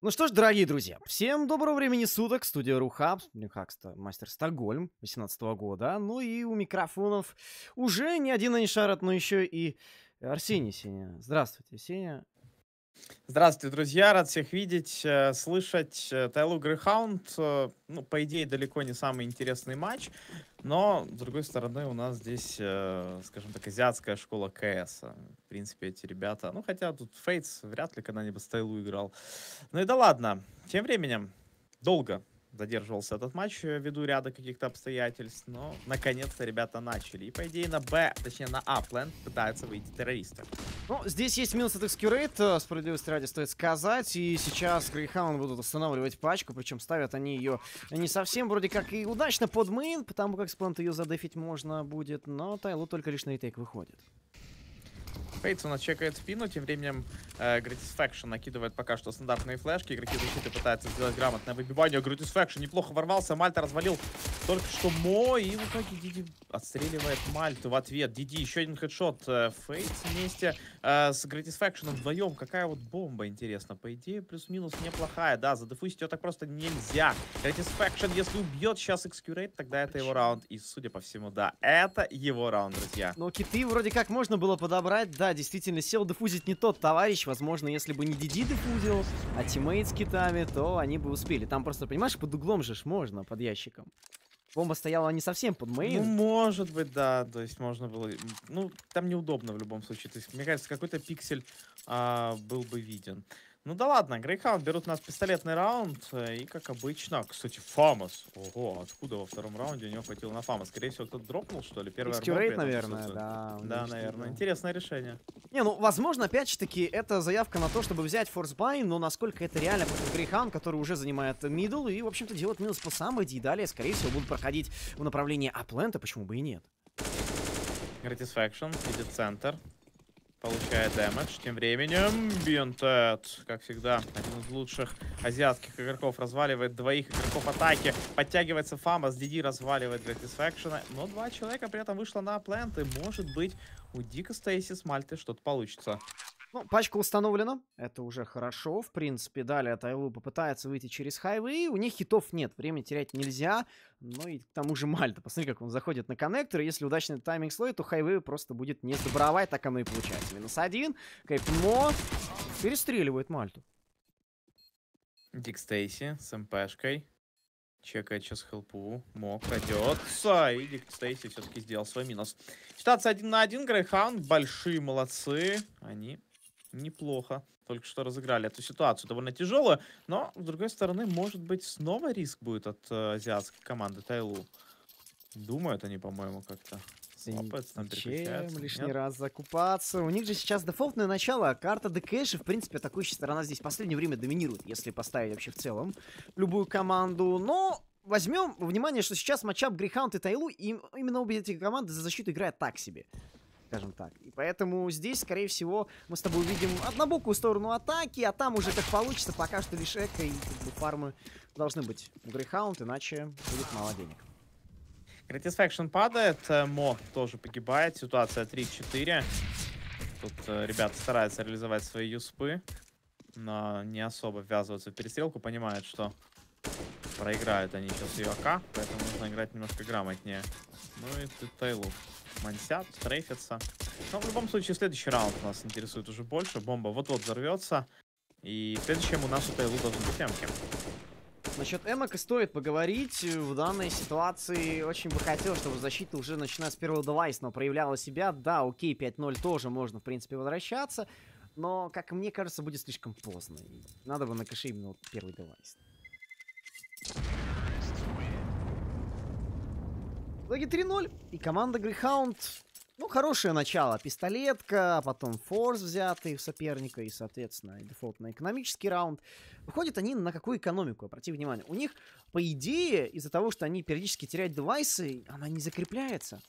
Ну что ж, дорогие друзья, всем доброго времени суток, студия RuHub, DreamHack Masters Стокгольм, 2018 года, ну и у микрофонов уже не один Anishared, но еще и Арсений Сеня. Здравствуйте, Сеня. Здравствуйте, друзья, рад всех видеть, слышать. TyLoo Grayhound, ну, по идее, далеко не самый интересный матч, но, с другой стороны, у нас здесь, скажем так, азиатская школа КС. В принципе, эти ребята, ну, хотя тут Fates вряд ли когда-нибудь с TyLoo играл. Ну и да ладно, тем временем, долго задерживался этот матч ввиду ряда каких-то обстоятельств, но, наконец-то, ребята начали. И, по идее, на Б, точнее, на Upland пытаются выйти террористы. Ну, здесь есть минус от xccurate, справедливости ради стоит сказать, и сейчас Grayhound будут останавливать пачку, причем ставят они ее не совсем, вроде как и удачно под мейн, потому как с планта ее задефить можно будет, но TyLoo только лишь на ретейк выходит. Фейтс у нас чекает спину, тем временем Gratisfaction накидывает пока что стандартные флешки, игроки защиты пытаются сделать грамотное выбивание, Gratisfaction неплохо ворвался, Мальта развалил только что Мо, и в итоге DD отстреливает Мальту в ответ, DD еще один хедшот, Фейтс вместе с Gratisfaction вдвоем, какая вот бомба, интересно, по идее плюс-минус неплохая, да, задефусить ее так просто нельзя, Gratisfaction если убьет сейчас xccurate, тогда это его раунд, и судя по всему, да, это его раунд, друзья. Но киты вроде как можно было подобрать, да, действительно, сел дефузить не тот товарищ. Возможно, если бы не DD дефузил, а тиммейт с китами, то они бы успели. Там просто, понимаешь, под углом же можно, под ящиком. Бомба стояла не совсем под мейн. Ну, может быть, да. То есть можно было... Ну, там неудобно в любом случае. То есть, мне кажется, какой-то пиксель был бы виден. Ну да ладно, Grayhound берут у нас пистолетный раунд, и как обычно, кстати, Фамос. Ого, откуда во втором раунде у него хватило на Фамос? Скорее всего, кто-то дропнул, что ли? Первый xccurate, наверное, да. Да, наверное. Интересное решение. Не, ну, возможно, опять же таки, это заявка на то, чтобы взять форсбай, но насколько это реально, потому что Grayhound, который уже занимает мидл, и, в общем-то, делает минус по Somebody, и далее, скорее всего, будут проходить в направлении Upland, почему бы и нет. Gratisfaction видит центр. Получает дэмэдж. Тем временем BnTeT, как всегда, один из лучших азиатских игроков, разваливает двоих игроков атаки. Подтягивается Фамас, DD разваливает Gratisfaction. Но два человека при этом вышло на плент. И может быть у DickStacy с Мальты что-то получится. Ну, пачка установлена, это уже хорошо, в принципе, далее TyLoo попытается выйти через хайвей, у них хитов нет, время терять нельзя, ну и к тому же Мальта, посмотри, как он заходит на коннектор, если удачный тайминг слой, то хайвей просто будет не сдобровать, так оно и получается, -1, Кайпмо перестреливает Мальту. DickStacy с МПшкой. Чекает сейчас хелпу. Мо крадется. И DickStacy все-таки сделал свой минус. Ситуация 1 на 1. Grayhound большие молодцы. Они неплохо только что разыграли эту ситуацию. Довольно тяжелую. Но, с другой стороны, может быть, снова риск будет от азиатской команды TyLoo. Думают они, по-моему, как-то. Чем лишний раз закупаться. У них же сейчас дефолтное начало. Карта de_cache, в принципе, атакующая сторона здесь в последнее время доминирует, если поставить вообще в целом любую команду. Но возьмем внимание, что сейчас матчап Grayhound и TyLoo, и именно обе эти команды за защиту играют так себе. Скажем так. И поэтому здесь, скорее всего, мы с тобой увидим однобокую сторону атаки, а там уже как получится, пока что лишь эко и фармы должны быть у Grayhound, иначе будет мало денег. Gratisfaction падает, Мо тоже погибает, ситуация 3-4. Тут ребята стараются реализовать свои юспы, но не особо ввязываются в перестрелку, понимают, что проиграют они сейчас ее АК, поэтому нужно играть немножко грамотнее. Ну и тут TyLoo мансят, трейфятся. Но в любом случае следующий раунд нас интересует уже больше, бомба вот-вот взорвется, и в следующем у нас у TyLoo должны быть эмки. Насчет эмок стоит поговорить. В данной ситуации очень бы хотелось, чтобы защита уже начиная с первого девайса, но проявляла себя. Да, окей, 5-0 тоже можно, в принципе, возвращаться. Но, как мне кажется, будет слишком поздно. И надо бы на кэше именно вот первый девайс. В итоге 3-0. И команда Grayhound... Ну, хорошее начало. Пистолетка, потом форс взятый у соперника и, соответственно, дефолтный экономический раунд. Выходят они на какую экономику? Обрати внимание. У них, по идее, из-за того, что они периодически теряют девайсы, она не закрепляется.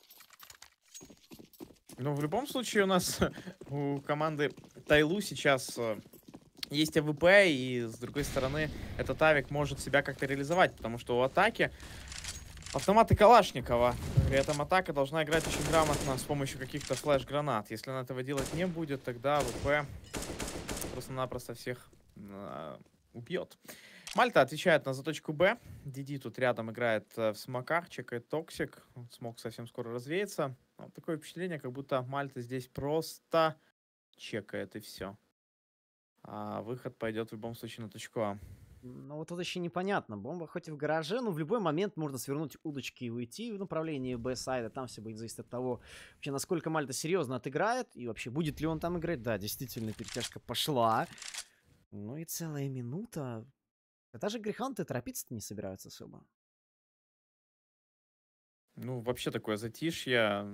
Ну, в любом случае у нас у команды TyLoo сейчас... Есть АВП, и, с другой стороны, этот авик может себя как-то реализовать, потому что у атаки автоматы Калашникова. При этом атака должна играть очень грамотно с помощью каких-то флеш-гранат. Если она этого делать не будет, тогда АВП просто-напросто всех бьет. Мальта отвечает на заточку Б. DD тут рядом играет в смоках, чекает токсик. Смок совсем скоро развеется. Вот такое впечатление, как будто Мальта здесь просто чекает и все. А выход пойдет в любом случае на точку А. Ну вот тут еще непонятно. Бомба хоть и в гараже, но в любой момент можно свернуть удочки и уйти в направлении Б-сайда. Там все будет зависеть от того, вообще, насколько Мальта серьезно отыграет. И вообще, будет ли он там играть. Да, действительно, перетяжка пошла. Ну и целая минута. Даже Грейхаунды торопиться-то не собираются особо. Ну, вообще такое затишье.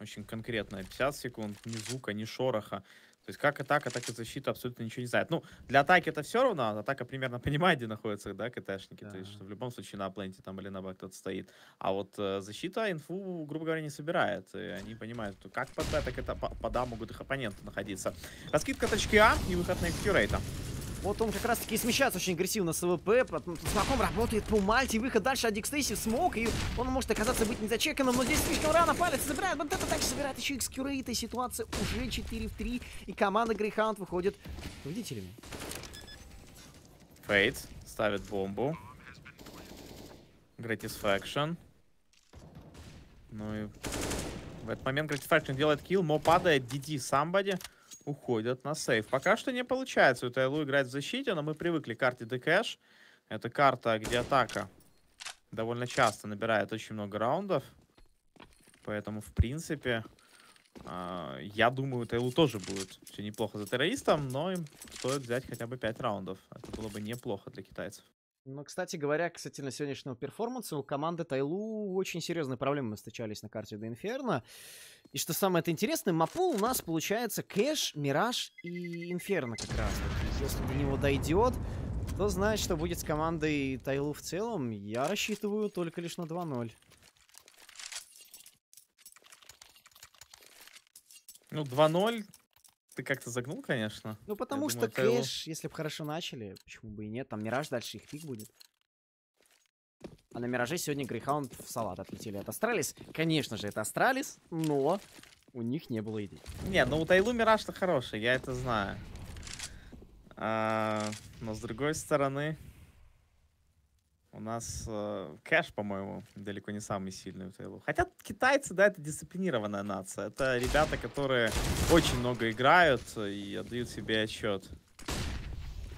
Очень конкретное. 50 секунд, ни звука, ни шороха. То есть как атака, так и защита абсолютно ничего не знает. Ну, для атаки это все равно. Атака примерно понимает, где находятся, да, КТшники. Да. То есть что в любом случае на Апленте там или на Б кто-то стоит. А вот защита инфу, грубо говоря, не собирает. И они понимают, как под Б, так это под А могут их оппоненты находиться. Раскидка точки А и выход на xccurate. Вот он как раз таки и смещается очень агрессивно с ВП. Смоком работает по Мальте. Выход дальше от DickStacy в смок. И он может оказаться быть не зачеканным. Но здесь слишком рано палится. Забирает. Вот это дальше забирает еще xccurate. И ситуация уже 4 в 3. И команда Greyhound выходит победителями. Fates ставит бомбу. Gratisfaction. Ну и в этот момент Gratisfaction делает килл. Мо падает. DD Somebody. Уходят на сейф. Пока что не получается у TyLoo играть в защите, но мы привыкли к карте de_cache. Это карта, где атака довольно часто набирает очень много раундов. Поэтому, в принципе, я думаю, TyLoo тоже будет все неплохо за террористом, но им стоит взять хотя бы 5 раундов. Это было бы неплохо для китайцев. Но, кстати говоря, касательно сегодняшнего перформанса, у команды TyLoo очень серьезные проблемы встречались на карте до Inferno. И что самое интересное, мапу у нас получается кэш, мираж и Inferno как раз. Если до него дойдет, кто знает, что будет с командой TyLoo в целом. Я рассчитываю только лишь на 2-0. Ну, 2-0... Ты как-то загнул, конечно. Ну, потому что кэш, если бы хорошо начали, почему бы и нет. Там Мираж, дальше их пик будет. А на Мираже сегодня Грейхаунд в салат отлетели от Астралис. Конечно же, это Астралис, но у них не было идей. Не, ну у TyLoo Мираж-то хороший, я это знаю. Но с другой стороны, у нас кэш, по-моему, далеко не самый сильный у TyLoo. Хотя китайцы, да, это дисциплинированная нация. Это ребята, которые очень много играют и отдают себе отчет.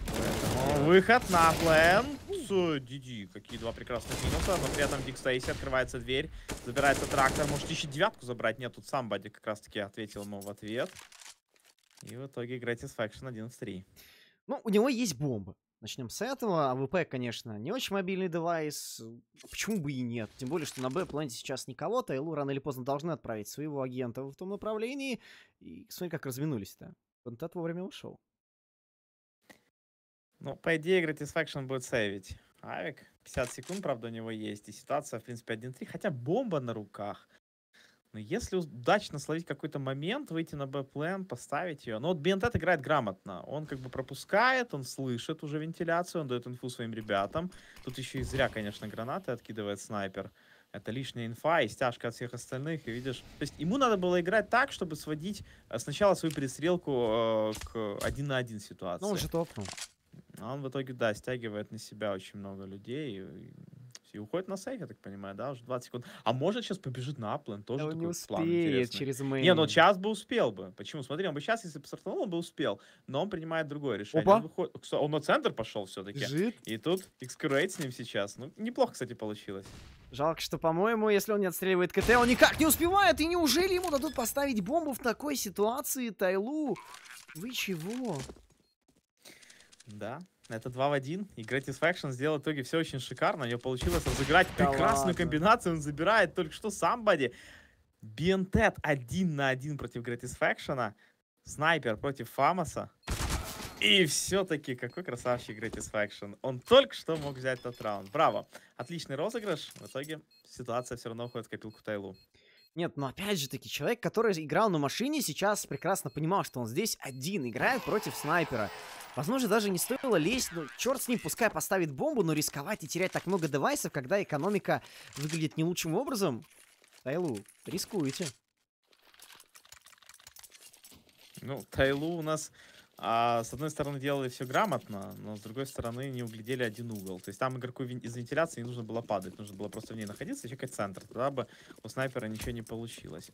Поэтому выход на Upland. DD, какие два прекрасных минуса. Но при этом DickStacy открывается дверь. Забирается трактор. Может, еще девятку забрать? Нет, тут Somebody как раз-таки ответил ему в ответ. И в итоге Gratisfaction 11-3. Ну, у него есть бомба. Начнем с этого. АВП, конечно, не очень мобильный девайс. Почему бы и нет? Тем более, что на Б-планете сейчас никого. TyLoo рано или поздно должны отправить своего агента в том направлении. И смотри, как разминулись-то. BnTeT вовремя ушел. Ну, по идее, Gratisfaction будет сейвить. Авик. 50 секунд, правда, у него есть. И ситуация, в принципе, 1-3. Хотя бомба на руках. Но если удачно словить какой-то момент, выйти на Б-план, поставить ее. Но вот BnTeT играет грамотно. Он как бы пропускает, он слышит уже вентиляцию, он дает инфу своим ребятам. Тут еще и зря, конечно, гранаты откидывает снайпер. Это лишняя инфа и стяжка от всех остальных. И видишь, то есть ему надо было играть так, чтобы сводить сначала свою перестрелку к 1 на 1 ситуации. Ну, он же топнул. А он в итоге, да, стягивает на себя очень много людей и уходит на сейф, я так понимаю, да, уже 20 секунд. А может сейчас побежит на Upland, тоже такой не успеет, план интересный. Через мейн. Не, ну сейчас бы успел бы. Почему? Смотри, он бы сейчас, если бы сортанул, он бы успел. Но он принимает другое решение. Опа. Он на центр пошел все-таки. И тут xccurate с ним сейчас. Ну, неплохо, кстати, получилось. Жалко, что, по-моему, если он не отстреливает КТ, он никак не успевает. И неужели ему дадут поставить бомбу в такой ситуации, TyLoo? Вы чего? Да. Это 2 в 1. И Gratisfaction сделал в итоге все очень шикарно. У него получилось разыграть прекрасную комбинацию. Он забирает только что Somebody. BnTeT 1 на 1 против Gratisfaction. Снайпер против Фамаса. И все-таки какой красавчик Gratisfaction. Он только что мог взять тот раунд. Браво. Отличный розыгрыш. В итоге ситуация все равно уходит в копилку TyLoo. Нет, но опять же таки, человек, который играл на машине, сейчас прекрасно понимал, что он здесь один играет против снайпера. Возможно, даже не стоило лезть, ну, черт с ним, пускай поставит бомбу, но рисковать и терять так много девайсов, когда экономика выглядит не лучшим образом. TyLoo, рискуете. Ну, TyLoo у нас С одной стороны, делали все грамотно, но с другой стороны, не углядели один угол. То есть там игроку из вентиляции не нужно было падать, нужно было просто в ней находиться и чекать центр. Тогда бы у снайпера ничего не получилось.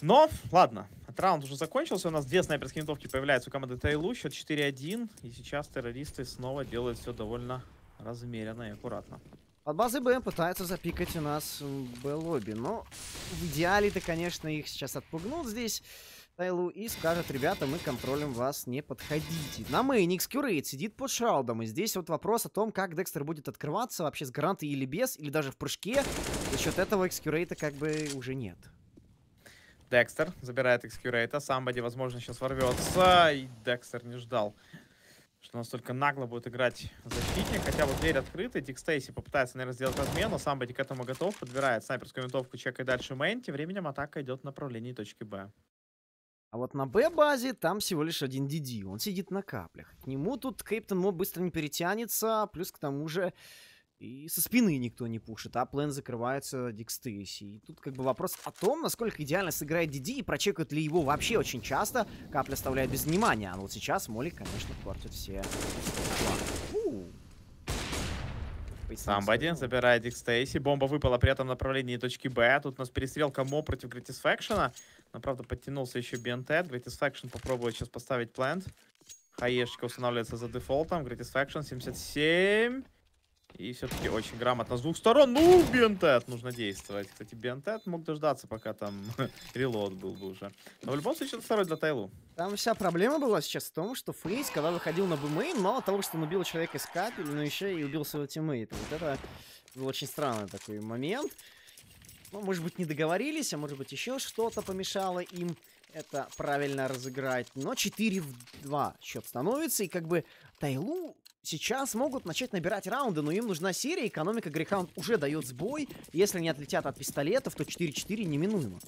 Но, ладно, раунд уже закончился. У нас две снайперские винтовки появляются у команды TyLoo. Счет 4-1. И сейчас террористы снова делают все довольно размеренно и аккуратно. От базы БМ пытаются запикать у нас Б-лобби. Но в идеале-то, конечно, их сейчас отпугнут здесь TyLoo и скажет: ребята, мы контролем вас, не подходите. На мейне xccurate сидит под шраудом. И здесь вот вопрос о том, как Декстер будет открываться вообще, с гранты или без, или даже в прыжке. За счет этого xccurate как бы уже нет. Декстер забирает xccurate. Somebody, возможно, сейчас ворвется. И Декстер не ждал, что настолько нагло будет играть защитник. Хотя вот дверь открыта. DickStacy попытается, наверное, сделать размену. Somebody к этому готов. Подбирает снайперскую винтовку, чекает дальше мейн. Тем временем атака идет в направлении точки Б. А вот на Б-базе там всего лишь один DD. Он сидит на каплях. К нему тут Кэптон Мо быстро не перетянется. Плюс к тому же и со спины никто не пушит. Upland закрывается DickStacy. И тут как бы вопрос о том, насколько идеально сыграет DD и прочекают ли его вообще очень часто. Капля оставляет без внимания. А вот сейчас Молик, конечно, портит все. Somebody забирает DickStacy. Бомба выпала при этом направлении точки Б. Тут у нас перестрелка Мо против Gratisfaction. Но, правда, подтянулся еще BnTeT. Gratisfaction попробует сейчас поставить плент. Хаешечка устанавливается за дефолтом. Gratisfaction 77. И все-таки очень грамотно с двух сторон. Ну, BnTeT нужно действовать. Кстати, BnTeT мог дождаться, пока там релоад был бы уже. Но в любом случае, это второй для TyLoo. Там вся проблема была сейчас в том, что FaZe, когда выходил на бмейн, мало того, что он убил человека из капель, но еще и убил своего тиммейта. Вот это был очень странный такой момент. Ну, может быть, не договорились, а может быть, еще что-то помешало им это правильно разыграть. Но 4-2 счет становится, и как бы TyLoo сейчас могут начать набирать раунды, но им нужна серия. Экономика Grayhound уже дает сбой. Если они отлетят от пистолетов, то 4-4 неминуемо.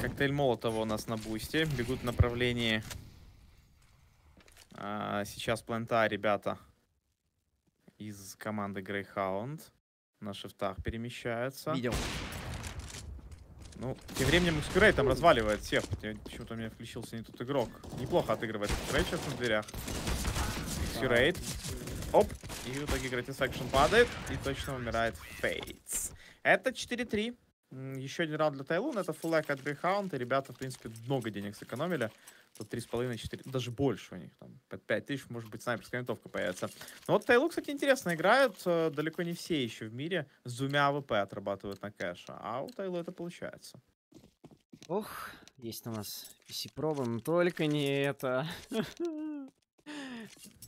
Коктейль Молотова у нас на бусте. Бегут в направлении сейчас плента ребята из команды Grayhound. На шифтах перемещаются. Видел. Ну, тем временем xccurate там разваливает всех. Почему-то у меня включился не тот игрок. Неплохо отыгрывает xccurate сейчас на дверях. xccurate. Оп. И в итоге Gratisfaction падает. И точно умирает Fates. Это 4-3. Еще один раунд для TyLoo. Это фуллэк от Grayhound. И ребята, в принципе, много денег сэкономили. Тут 3,5-4, даже больше у них. Там, под 5000, может быть, снайперская винтовка появится. Но вот TyLoo, кстати, интересно играют. Далеко не все еще в мире с двумя АВП отрабатывают на кэша. А у TyLoo это получается. Ох, есть у нас PC-проба, но только не это.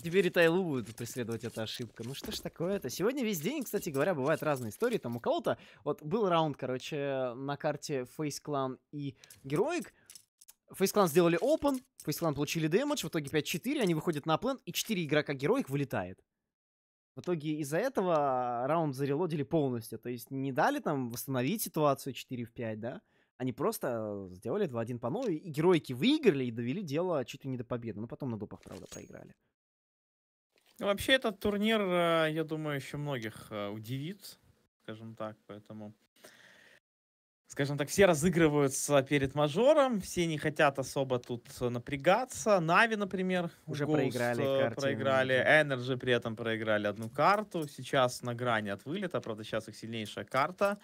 Теперь и TyLoo будут преследовать эта ошибка. Ну что ж такое-то? Сегодня весь день, кстати говоря, бывают разные истории. Там у кого-то... Вот был раунд, короче, на карте FaZe Clan и Heroic. FaZe Clan сделали open, FaZe Clan получили дэмэдж, в итоге 5-4, они выходят на план, и 4 игрока Heroic вылетает. В итоге из-за этого раунд зарелодили полностью, то есть не дали там восстановить ситуацию 4-5, да? Они просто сделали 2-1 по новой, и Heroic выиграли и довели дело чуть ли не до победы, но потом на допах, правда, проиграли. Вообще этот турнир, я думаю, еще многих удивит, скажем так, поэтому... Скажем так, все разыгрываются перед мажором, все не хотят особо тут напрягаться. Na'Vi, например, уже Ghost проиграли, NRG при этом проиграли одну карту. Сейчас на грани от вылета, правда, сейчас их сильнейшая карта.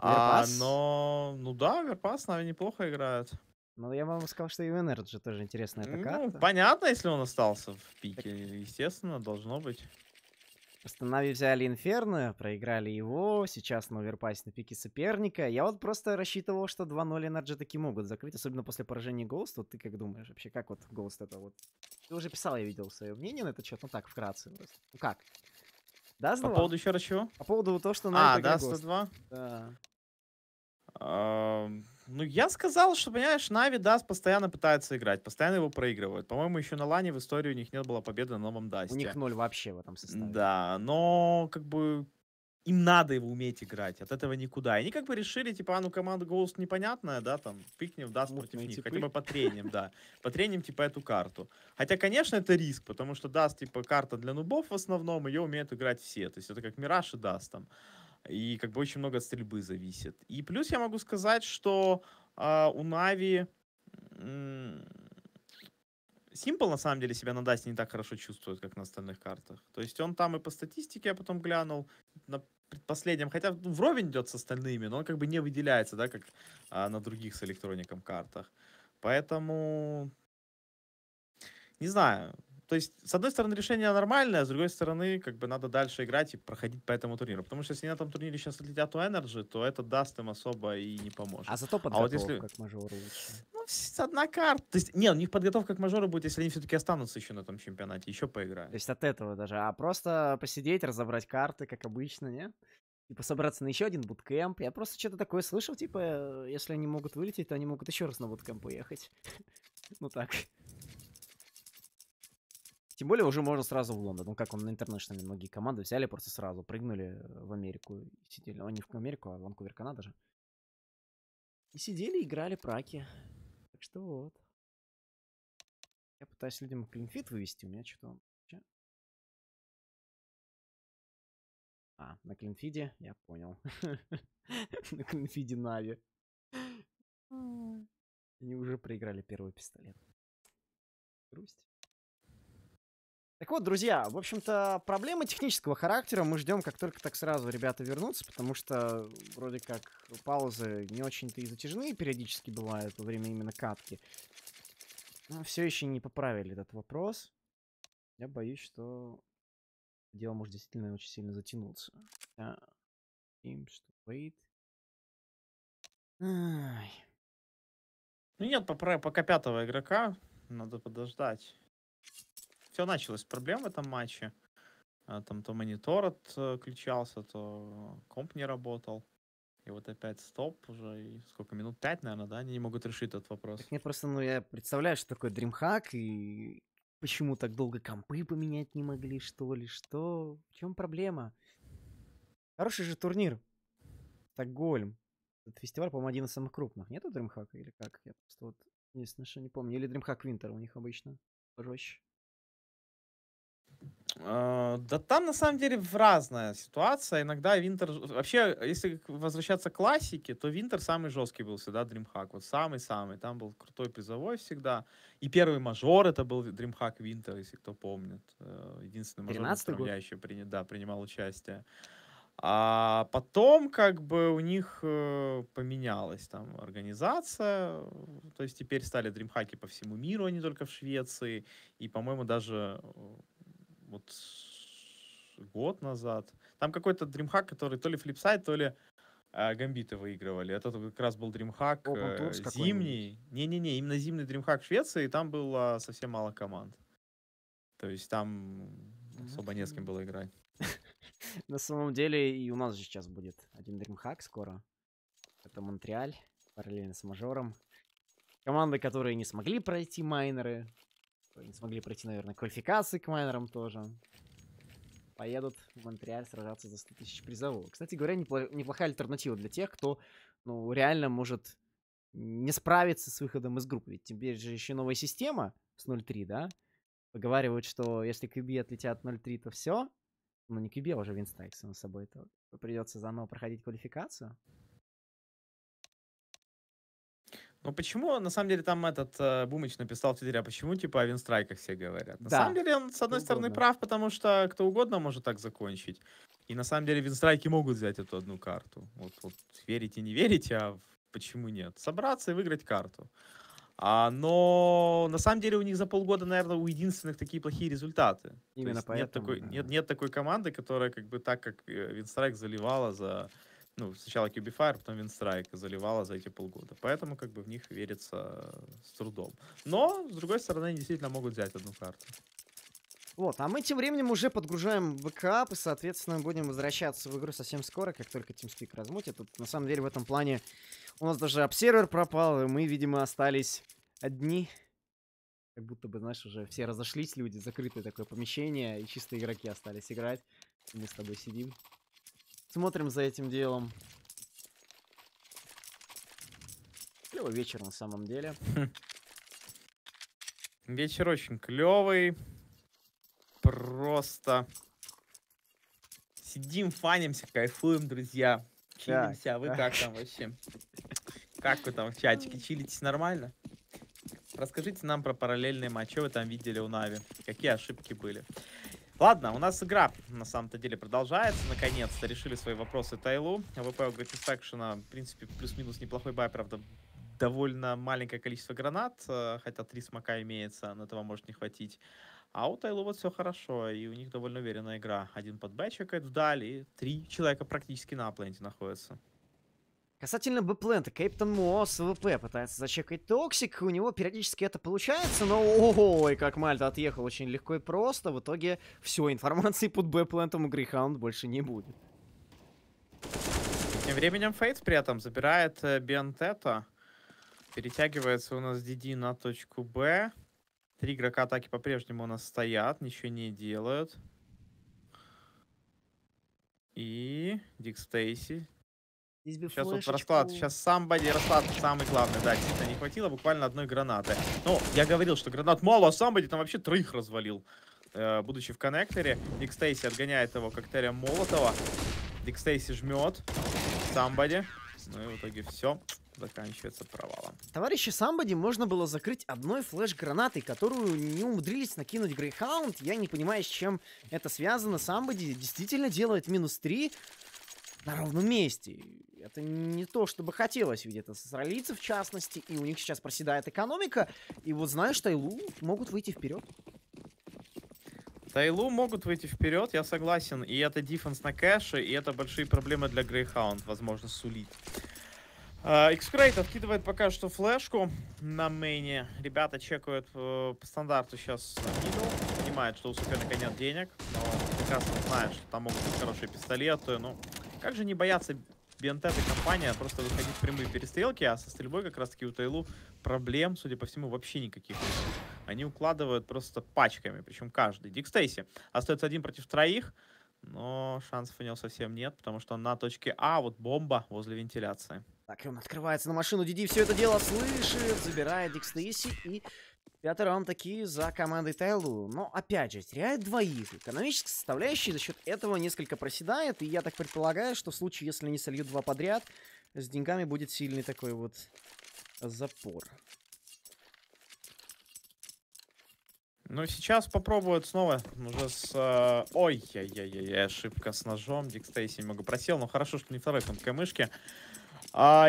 Но, ну да, Overpass, Na'Vi неплохо играет. Ну, я вам сказал, что и в NRG тоже интересная эта карта. Ну, понятно, если он остался в пике, так... естественно, должно быть. Просто Na'Vi взяли Инферно, проиграли его, сейчас на Overpass на пике соперника. Я вот просто рассчитывал, что 2-0 NRG таки могут закрыть, особенно после поражения Ghost. Вот ты как думаешь вообще, как вот Ghost это вот? Ты уже писал, я видел свое мнение на этот счет, ну так, вкратце. Просто. Ну как? Да, по поводу еще раз чего? По поводу того, что Na'Vi да, 102? Да. Ну, я сказал, что, понимаешь, Na'Vi, да, постоянно пытаются играть, постоянно его проигрывают. По-моему, еще на Лане в истории у них не было победы на новом Дасте. У них 0 вообще в этом составе. Да, но, как бы, им надо его уметь играть, от этого никуда. И они как бы решили, типа, ну, команда Ghost непонятная, да, там, пикнем Даст против них, хотя бы потреним, да. Потреним, типа, эту карту. Хотя, конечно, это риск, потому что Даст, типа, карта для нубов в основном, ее умеют играть все. То есть это как Mirage и Даст там. И как бы очень много от стрельбы зависит. И плюс я могу сказать, что у Na'Vi s1mple на самом деле себя на Дасте не так хорошо чувствует, как на остальных картах. То есть он там и по статистике, я потом глянул, на предпоследнем, хотя вровень идет с остальными, но он как бы не выделяется, да, как на других с электроником картах. Поэтому, не знаю. То есть, с одной стороны, решение нормальное, а с другой стороны, как бы надо дальше играть и проходить по этому турниру. Потому что если на этом турнире сейчас отлетят у Energy, то это даст им особо и не поможет. А зато подготовка, а вот если... как мажоры лучше. Ну, одна карта. То есть, не, у них подготовка к мажору будет, если они все-таки останутся еще на этом чемпионате, еще поиграют. То есть от этого даже. А просто посидеть, разобрать карты, как обычно, не? Типа собраться на еще один буткэмп. Я просто что-то такое слышал, типа, если они могут вылететь, то они могут еще раз на буткэмп уехать. Ну так. Тем более уже можно сразу в Лондон. Ну как он на интернешнле, многие команды взяли просто сразу, прыгнули в Америку и сидели. Ну не в Америку, а в Ванкувер, Канада же. И сидели, играли праки. Так что вот. Я пытаюсь людям клинфит вывести, у меня что-то... А, на клинфиде? Я понял. На клинфиде Na'Vi. Они уже проиграли первый пистолет. Грусть. Так вот, друзья, в общем-то, проблемы технического характера. Мы ждем, как только так сразу ребята вернутся, потому что вроде как паузы не очень-то и затяжные периодически бывают во время именно катки. Но все еще не поправили этот вопрос. Я боюсь, что дело может действительно очень сильно затянуться. Ну нет, пока пятого игрока надо подождать. Все началось с проблем в этом матче. Там то монитор отключался, то комп не работал. И вот опять стоп уже. И сколько? Минут 5, наверное, да? Они не могут решить этот вопрос. Так мне просто, ну, я представляю, что такое DreamHack и почему так долго компы поменять не могли, что ли? Что? В чем проблема? Хороший же турнир. Стокгольм. Этот фестиваль, по-моему, один из самых крупных. Нету DreamHack или как? Я просто вот не совершенно не помню. Или DreamHack Winter у них обычно пожестче. Да там на самом деле разная ситуация. Иногда Винтер... Вообще, если возвращаться к классике, то Винтер самый жесткий был всегда DreamHack. Вот самый-самый. Там был крутой призовой всегда. И первый мажор это был DreamHack Винтер, если кто помнит. Единственный мажор, в котором я еще принимал участие. А потом как бы у них поменялась там организация, то есть теперь стали DreamHack'и по всему миру, а не только в Швеции. И, по-моему, даже... Вот год назад. Там какой-то DreamHack, который то ли флипсайд, то ли гамбиты выигрывали. Это как раз был DreamHack зимний. Не-не-не, именно зимний DreamHack в Швеции, и там было совсем мало команд. То есть там особо не с кем было играть. На самом деле и у нас же сейчас будет один DreamHack скоро. Это Монреаль, параллельно с мажором. Команды, которые не смогли пройти майнеры. Не смогли пройти, наверное, квалификации к майнерам тоже. Поедут в Монреаль сражаться за 100 тысяч призового. Кстати говоря, неплохая альтернатива для тех, кто, ну, реально может не справиться с выходом из группы. Ведь теперь же еще новая система с 0.3, да? Поговаривают, что если QB отлетят 0.3, то все. Ну, не QB, а уже WinStrike, само собой. То придется заново проходить квалификацию. Ну почему, на самом деле, там этот Бумыч написал в Твиттере, а почему, типа, о WinStrike все говорят? Да. На самом деле, он, с одной стороны, прав, потому что кто угодно может так закончить. И, на самом деле, WinStrike могут взять эту одну карту. Вот верите, не верите, а почему нет? Собраться и выиграть карту. Но, на самом деле, у них за полгода, наверное, у единственных такие плохие результаты. Именно поэтому. Нет такой команды, которая, как бы, так как WinStrike заливала за... Ну, сначала QBFire, потом WinStrike заливала за эти полгода. Поэтому как бы в них верится с трудом. Но, с другой стороны, они действительно могут взять одну карту. Вот, а мы тем временем уже подгружаем бэкап и, соответственно, будем возвращаться в игру совсем скоро, как только TeamSpeak размутит. Тут, на самом деле, в этом плане у нас даже обсервер пропал, и мы, видимо, остались одни. Как будто бы, знаешь, уже все разошлись люди, закрытое такое помещение, и чисто игроки остались играть. И мы с тобой сидим. Смотрим за этим делом. Клевый вечер на самом деле. Вечер очень клевый. Просто сидим, фанимся, кайфуем, друзья. Чилимся. А вы как там вообще? Как вы там в чатике? Чилитесь нормально? Расскажите нам про параллельные матчи, вы там видели у Na'Vi. Какие ошибки были? Ладно, у нас игра на самом-то деле продолжается. Наконец-то решили свои вопросы TyLoo. АВП у Gratisfaction, в принципе, плюс-минус неплохой бай, правда, довольно маленькое количество гранат. Хотя 3 смока имеется, но этого может не хватить. А у TyLoo вот все хорошо, и у них довольно уверенная игра. Один под Б чекает вдаль, и 3 человека практически на Апленте находятся. Касательно Б-плента, Кэптон Мо с ВП пытается зачекать токсик, у него периодически это получается, но ой, как Мальта отъехал очень легко и просто, в итоге все, информации под Б-плентом у Grayhound больше не будет. Тем временем Fates при этом забирает BnTeT, перетягивается у нас DD на точку Б, 3 игрока атаки по-прежнему у нас стоят, ничего не делают. И DickStacy. Сейчас вот расклад, сейчас Somebody, расклад самый главный, да, действительно не хватило буквально одной гранаты. Ну, я говорил, что гранат мало, а Somebody там вообще 3 развалил, будучи в коннекторе. DickStacy отгоняет его коктейлем Молотова, DickStacy жмет, Somebody, ну и в итоге все заканчивается провалом. Товарищи Somebody можно было закрыть одной флеш-гранатой, которую не умудрились накинуть Grayhound, я не понимаю, с чем это связано. Somebody действительно делает минус 3. На ровном месте. Это не то, что бы хотелось видеть. Это астралийцы, в частности, и у них сейчас проседает экономика. И вот, знаешь, TyLoo могут выйти вперед. TyLoo могут выйти вперед, я согласен. И это дефенс на кэше, и это большие проблемы для Grayhound, возможно, сулить. Xccurate откидывает пока что флешку на мейне. Ребята чекают по стандарту сейчас мидл. Понимает, что у соперника нет денег, но прекрасно знает, что там могут быть хорошие пистолеты, ну... Как же не бояться BnTeT и компания просто выходить в прямые перестрелки, а со стрельбой как раз таки у TyLoo проблем, судя по всему, вообще никаких. Они укладывают просто пачками, причем каждый. DickStacy остается один против 3, но шансов у него совсем нет, потому что он на точке А, вот бомба возле вентиляции. Так, и он открывается на машину, DD все это дело слышит, забирает DickStacy и... 5-й раунд такие за командой TyLoo, но опять же, теряет двоих. Экономическая составляющая за счет этого несколько проседает, и я так предполагаю, что в случае, если не сольют 2 подряд, с деньгами будет сильный такой вот запор. Ну, сейчас попробуют снова, уже с... Ой-яй-яй-яй, ошибка с ножом, DickStacy немного просел, но хорошо, что не второй конкой мышки.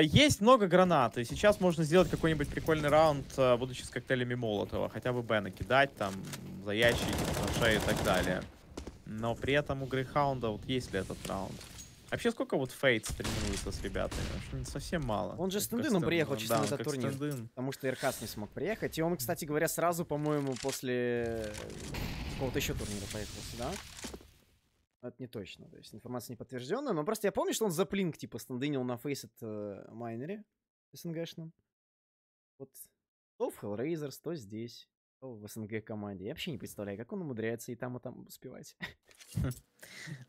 Есть много гранат, и сейчас можно сделать какой-нибудь прикольный раунд, будучи с коктейлями Молотова. Хотя бы Бена кидать, там, за ящики, за шею и так далее. Но при этом у Грейхаунда вот есть ли этот раунд? Вообще, сколько вот Фейтс тренируется с ребятами? Совсем мало. Он же с Тендыном приехал чисто на этот турнир, потому что Иркас не смог приехать. И он, кстати говоря, сразу, по-моему, после какого-то еще турнира поехал сюда. Это не точно, то есть информация не подтвержденная, но просто я помню, что он заплинк, типа, стандынил на фейс от майнере СНГшном. Вот то в Hellraisers, то здесь, то в СНГ команде. Я вообще не представляю, как он умудряется и там успевать.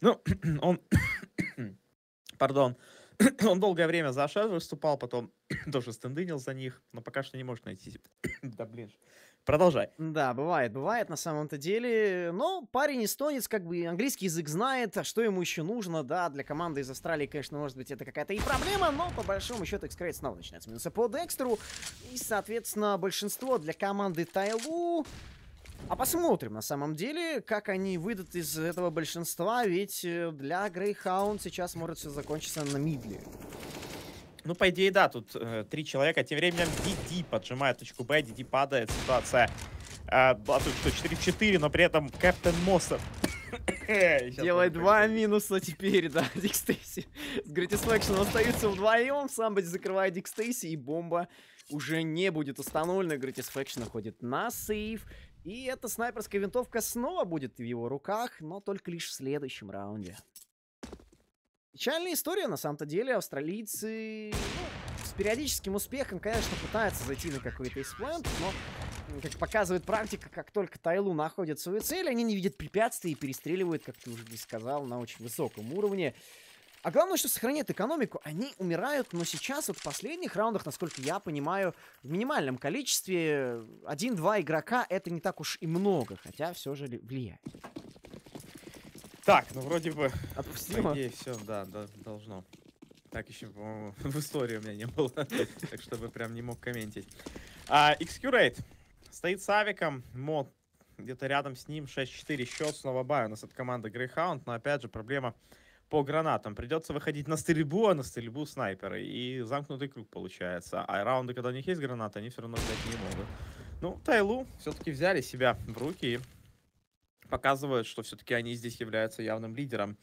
Ну, он... Пардон. Он долгое время за Ашер выступал, потом тоже стендынил за них, но пока что не может найти. Да, блин. Продолжай. Да, бывает, бывает на самом-то деле. Но парень эстонец, как бы английский язык знает, а что ему еще нужно. Да, для команды из Австралии, конечно, может быть, это какая-то и проблема, но по большому счету xccurate снова начинается минуса по Декстеру. И, соответственно, большинство для команды TyLoo. А посмотрим, на самом деле, как они выйдут из этого большинства, ведь для Grayhound сейчас может все закончиться на мидле. Ну, по идее, да, тут 3 человека. Тем временем DD поджимает точку Б, DD падает, ситуация была тут 4-4, но при этом Кэптен Мосса делает 2 минуса теперь, да, DickStacy. С Gratisfaction остаются вдвоем, Somebody закрывает DickStacy, и бомба уже не будет установлена. Gratisfaction находит на сейв, и эта снайперская винтовка снова будет в его руках, но только лишь в следующем раунде. Печальная история, на самом-то деле, австралийцы с периодическим успехом, конечно, пытаются зайти на какой-то эксплент, но, как показывает практика, как только TyLoo находит свою цель, они не видят препятствий и перестреливают, как ты уже сказал, на очень высоком уровне. А главное, что сохраняет экономику, они умирают, но сейчас вот в последних раундах, насколько я понимаю, в минимальном количестве 1-2 игрока это не так уж и много, хотя все же влияет. Так, ну вроде бы... Отпустимо. Все, да, должно. Так еще, по-моему, в истории у меня не было. Так, чтобы прям не мог комментить. Xccurate стоит с авиком, мод где-то рядом с ним, 6-4 счет, снова бай у нас от команды Grayhound, но опять же проблема по гранатам. Придется выходить на стрельбу, а на стрельбу снайперы, и замкнутый круг получается. А раунды, когда у них есть гранаты, они все равно взять не могут. Ну, TyLoo все-таки взяли себя в руки и показывают, что все-таки они здесь являются явным лидером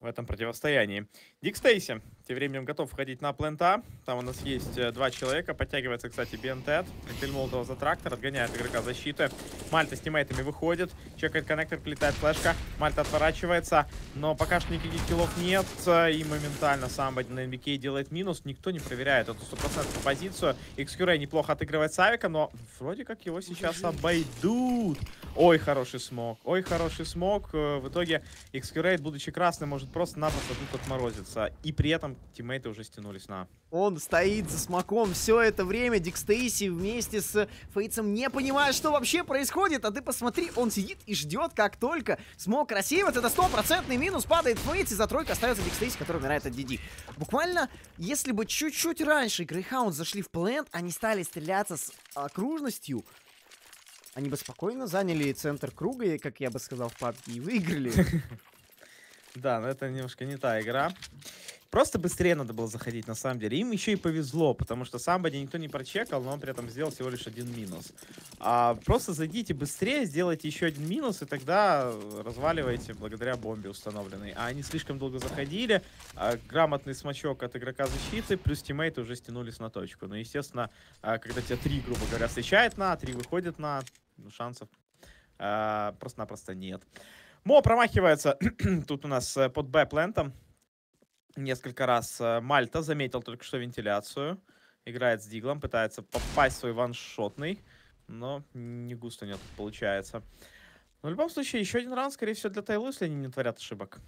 в этом противостоянии. DickStacy тем временем готов входить на плента. Там у нас есть два человека. Подтягивается, кстати, BnTeT. Коктейль Молотова за трактор. Отгоняет игрока защиты. Мальта с тиммейтами выходит. Чекает коннектор. Прилетает флешка. Мальта отворачивается. Но пока что никаких киллов нет. И моментально Somebody на МВК делает минус. Никто не проверяет эту 100% позицию. xccurate неплохо отыгрывает с авика. Но вроде как его сейчас обойдут. Ой, хороший смог. Ой, хороший смог. В итоге xccurate, будучи красным, может просто-напросто тут отморозиться. И при этом тиммейты уже стянулись на... Он стоит за смоком все это время. DickStacy вместе с Фейтсом не понимает, что вообще происходит. А ты посмотри, он сидит и ждет, как только смог рассеиваться. Это 100% минус. Падает Фейтс, и за тройку остается DickStacy, который умирает от DD. Буквально, если бы чуть-чуть раньше Greyhound зашли в плент, они стали стреляться с окружностью, они бы спокойно заняли центр круга, и, как я бы сказал, в папке, и выиграли. Да, но это немножко не та игра. Просто быстрее надо было заходить, на самом деле. Им еще и повезло, потому что Somebody никто не прочекал, но он при этом сделал всего лишь один минус. Просто зайдите быстрее, сделайте еще один минус, и тогда разваливаете благодаря бомбе установленной. А они слишком долго заходили, грамотный смачок от игрока защиты, плюс тиммейты уже стянулись на точку. Но, естественно, когда тебя три, грубо говоря, встречает на, три выходит на, ну, шансов просто-напросто нет. Мо промахивается тут у нас под Б-плентом. Несколько раз Мальта заметил только что вентиляцию. Играет с диглом, пытается попасть в свой ваншотный. Но не густо у него тут получается. Но в любом случае, еще один раунд, скорее всего, для TyLoo, если они не творят ошибок.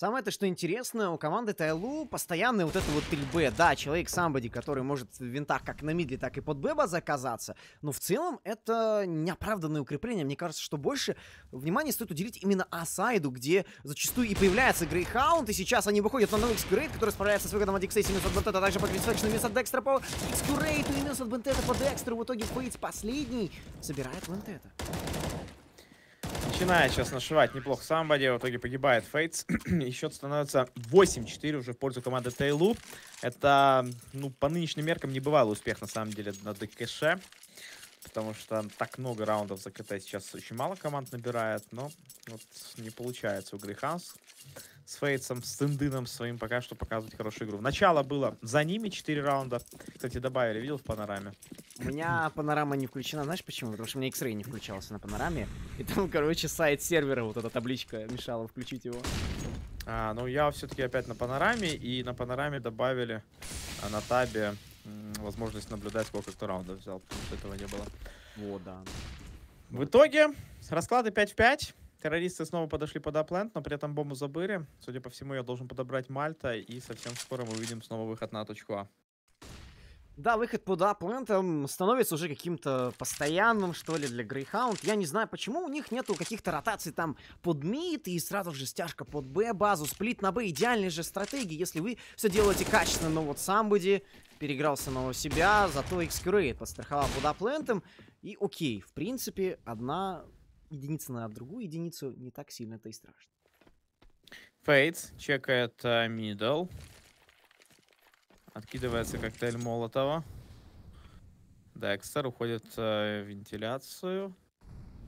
Самое-то, что интересно, у команды TyLoo постоянная вот эта вот 3Б. Да, человек Somebody, который может в винтах как на мидле, так и под Б база оказаться. Но в целом это неоправданное укрепление. Мне кажется, что больше внимания стоит уделить именно А-сайду, где зачастую и появляется Greyhound. И сейчас они выходят на новый xccurate, который справляется с выходом от DickStacy, минус от BnTeT, а также по Gratisfaction, минус от Dexter по xccurate, и минус от BnTeT по Dexter. В итоге Fates последний собирает BnTeT. Начинает сейчас нашивать неплохо Somebody, в итоге погибает Fates. И счет становится 8-4 уже в пользу команды TyLoo. Это, ну, по нынешним меркам небывалый успех, на самом деле, на de_cache. Потому что так много раундов за КТ сейчас очень мало команд набирает. Но вот не получается у Greyhound с Fates, с Тендином своим пока что показывать хорошую игру. Начало было за ними, 4 раунда. Кстати, добавили, видел в панораме? У меня панорама не включена, знаешь почему? Потому что у меня X-Ray не включался на панораме. И там, короче, сайт сервера, вот эта табличка мешала включить его. Ну я все-таки опять на панораме. И на панораме добавили на табе возможность наблюдать, сколько кто раундов взял, потому что этого не было. О, да. В итоге расклады 5-5. Террористы снова подошли под Upland, но при этом бомбу забыли. Судя по всему, ее должен подобрать Мальта, и совсем скоро мы увидим снова выход на точку А. Да, выход под Аплентом становится уже каким-то постоянным, что ли, для Greyhound. Я не знаю, почему у них нету каких-то ротаций там под мид и сразу же стяжка под Б, базу, сплит на Б. Идеальная же стратегия, если вы все делаете качественно. Но вот Somebody переиграл самого себя, зато xccurate подстраховал под Аплентом. И окей, в принципе, одна единица на другую единицу не так сильно-то и страшно. Fates чекает мидл. Откидывается коктейль Молотова. Декстер уходит в вентиляцию.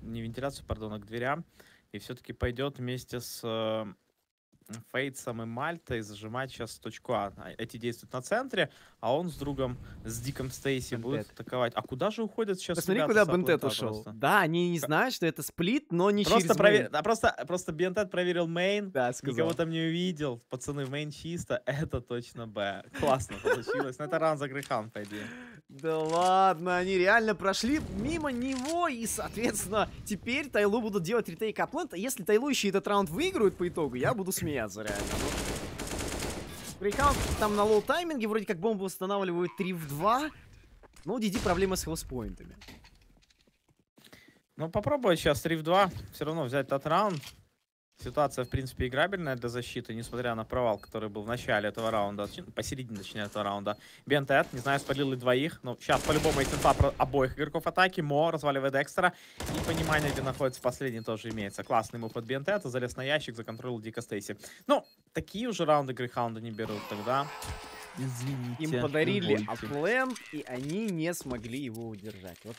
Не вентиляцию, пардон, а к дверям. И все-таки пойдет вместе с Фейтсом и Мальтой зажимать сейчас точку А. Эти действуют на центре, а он с другом, с DickStacy, будет атаковать. А куда же уходят сейчас? Посмотри, куда BnTeT ушел. Да, они не знают, что это сплит, но не через мейн. Просто BnTeT проверил мейн, да, никого там не увидел. Пацаны, мейн чисто, это точно Б. Классно получилось. Но это раунд за Greyhound, по идее. Да ладно, они реально прошли мимо него, и, соответственно, теперь TyLoo будут делать ретейк Upland. Если TyLoo еще этот раунд выиграют по итогу, я буду смеяться. Реально. Greyhound там на лоу тайминге, вроде как бомбу устанавливают 3 в 2. Но у DD проблема с хелспоинтами. Ну попробуй сейчас 3 в 2 все равно взять этот раунд. Ситуация, в принципе, играбельная для защиты, несмотря на провал, который был в начале этого раунда, посередине, точнее, этого раунда. BnTeT, не знаю, спалил ли двоих, но сейчас по-любому есть инфа про обоих игроков атаки. Мо разваливает Декстера, и понимание, где находится последний, тоже имеется. Классный мув от BnTeT, залез на ящик, законтролил DickStacy. Ну, такие уже раунды Grayhound не берут тогда. Извините. Им подарили Upland, и они не смогли его удержать. Вот.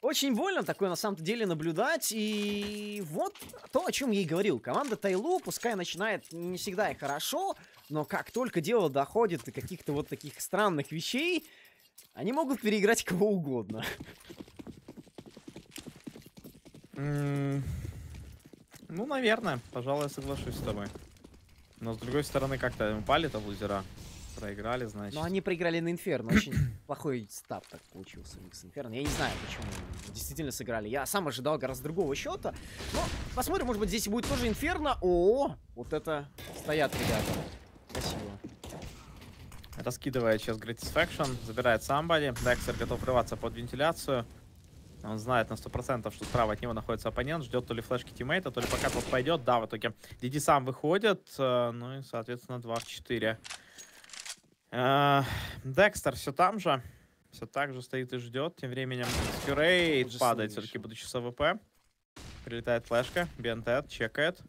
Очень больно такое на самом деле наблюдать, и вот то, о чем я и говорил. Команда TyLoo, пускай начинает не всегда и хорошо, но как только дело доходит до каких-то вот таких странных вещей, они могут переиграть кого угодно. Ну, наверное, пожалуй, я соглашусь с тобой. Но, с другой стороны, как-то упали-то в лузера. Проиграли, значит. Но они проиграли на Инферно. Очень плохой старт так получился у них с Инферно. Я не знаю, почему действительно сыграли. Я сам ожидал гораздо другого счета. Но посмотрим, может быть, здесь будет тоже Инферно. О, вот это стоят ребята. Красиво. Раскидывает сейчас Gratisfaction. Забирает Somebody. Декстер готов врываться под вентиляцию. Он знает на 100%, что справа от него находится оппонент. Ждет то ли флешки тиммейта, то ли пока тот пойдет. Да, в итоге DD сам выходит. Ну и, соответственно, 2 в 4. Декстер все там же. Все так же стоит и ждет. Тем временем xccurate падает, все-таки будучи с АВП. Прилетает флешка. BnTeT чекает.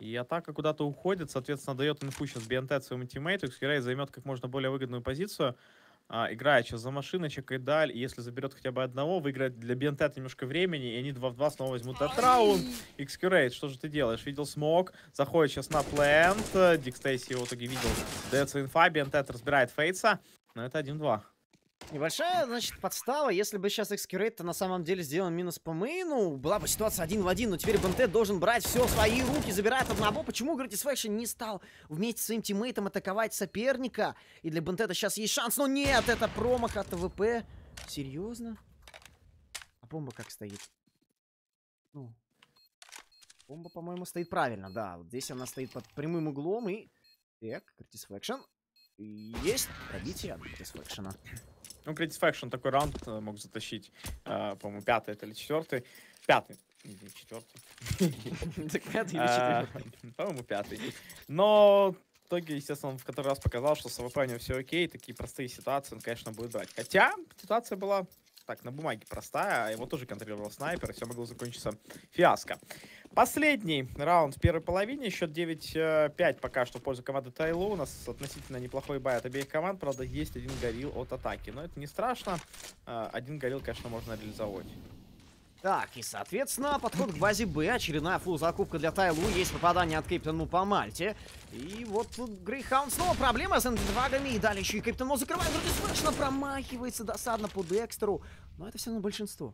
И атака куда-то уходит. Соответственно, дает инфу сейчас BnTeT своему тиммейту. xccurate займет как можно более выгодную позицию. Играет сейчас за машины, чекает даль. И если заберет хотя бы одного, выиграет для BnTeT немножко времени. И они 2 в 2 снова возьмут этот раунд. xccurate, что же ты делаешь? Видел смог. Заходит сейчас на плент. DickStacy его в итоге видел. Дается инфа. BnTeT разбирает Фейтса. Но это 1-2. Небольшая, значит, подстава. Если бы сейчас xccurate на самом деле сделал минус по мейну, была бы ситуация 1 в 1. Но теперь BnTeT должен брать все в свои руки. Забирает одного. Почему Gratisfaction не стал вместе с своим тиммейтом атаковать соперника? И для BnTeT сейчас есть шанс. Но нет, это промах от АВП. Серьезно? А бомба как стоит? Ну, бомба, по-моему, стоит правильно, да. Вот здесь она стоит под прямым углом. И так, Gratisfaction. Есть пробитие от Gratisfaction. Ну, Gratisfaction такой раунд мог затащить, по-моему, 5-й это или 4-й. 5-й. Или 4-й. Так 5-й или 4-й. По-моему, 5-й. Но в итоге, естественно, он в который раз показал, что с АВП у него все окей. Такие простые ситуации он, конечно, будет брать. Хотя ситуация была так, на бумаге простая. Его тоже контролировал снайпер. И все могло закончиться фиаско. Последний раунд в первой половине. Счет 9-5 пока что в пользу команды TyLoo. У нас относительно неплохой бай от обеих команд. Правда, есть один горил от атаки. Но это не страшно. Один горил, конечно, можно реализовать. Так, и, соответственно, подход к базе Б. Очередная фул-закупка для TyLoo. Есть попадание от Кэптен Му по Мальте. И вот тут Grayhound снова проблема с эндвагами. И далее еще и Кэптен Му закрывает. Gratisfaction промахивается досадно по Декстеру. Но это все равно большинство.